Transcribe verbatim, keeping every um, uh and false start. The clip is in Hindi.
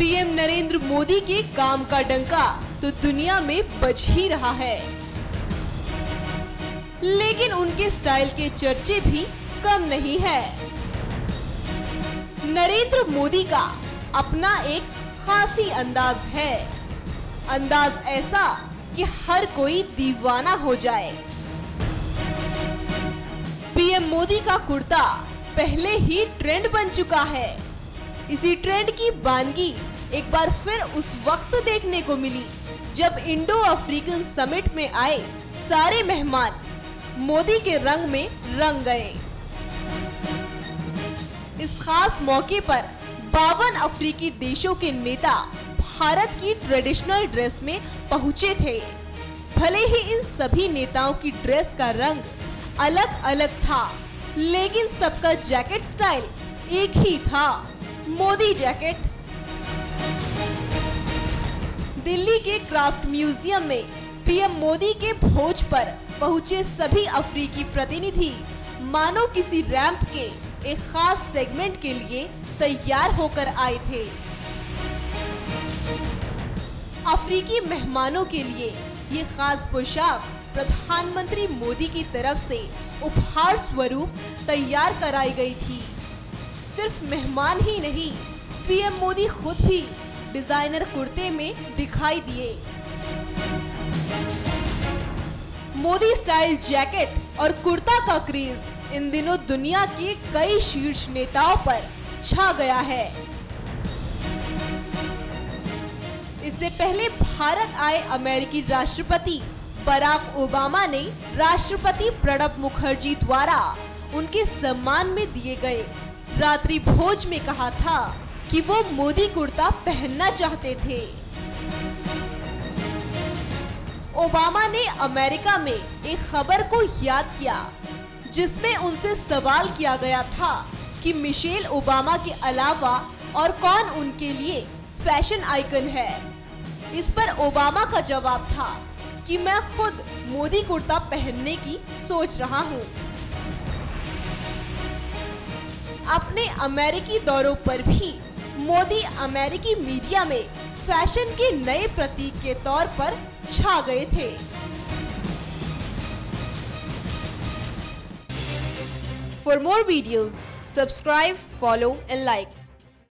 पीएम नरेंद्र मोदी के काम का डंका तो दुनिया में बज ही रहा है, लेकिन उनके स्टाइल के चर्चे भी कम नहीं है। नरेंद्र मोदी का अपना एक खासी अंदाज है, अंदाज ऐसा कि हर कोई दीवाना हो जाए। पीएम मोदी का कुर्ता पहले ही ट्रेंड बन चुका है। इसी ट्रेंड की बानगी एक बार फिर उस वक्त देखने को मिली जब इंडो अफ्रीकन समिट में आए सारे मेहमान मोदी के रंग में रंग गए। इस खास मौके पर बावन अफ्रीकी देशों के नेता भारत की ट्रेडिशनल ड्रेस में पहुंचे थे। भले ही इन सभी नेताओं की ड्रेस का रंग अलग अलग था, लेकिन सबका जैकेट स्टाइल एक ही था, मोदी जैकेट। दिल्ली के क्राफ्ट म्यूजियम में पीएम मोदी के भोज पर पहुंचे सभी अफ्रीकी प्रतिनिधि मानो किसी रैंप के एक खास सेगमेंट के लिए तैयार होकर आए थे। अफ्रीकी मेहमानों के लिए ये खास पोशाक प्रधानमंत्री मोदी की तरफ से उपहार स्वरूप तैयार कराई गई थी। सिर्फ मेहमान ही नहीं, पीएम मोदी खुद भी डिजाइनर कुर्ते में दिखाई दिए। मोदी स्टाइल जैकेट और कुर्ता का क्रेज इन दिनों दुनिया के कई शीर्ष नेताओं पर छा गया है। इससे पहले भारत आए अमेरिकी राष्ट्रपति बराक ओबामा ने राष्ट्रपति प्रणब मुखर्जी द्वारा उनके सम्मान में दिए गए रात्रि भोज में कहा था कि वो मोदी कुर्ता पहनना चाहते थे। ओबामा ने अमेरिका में एक खबर को याद किया जिसमें उनसे सवाल किया गया था कि मिशेल ओबामा के अलावा और कौन उनके लिए फैशन आइकन है। इस पर ओबामा का जवाब था कि मैं खुद मोदी कुर्ता पहनने की सोच रहा हूं। अपने अमेरिकी दौरों पर भी मोदी अमेरिकी मीडिया में फैशन के नए प्रतीक के तौर पर छा गए थे। For more videos, subscribe, follow and like.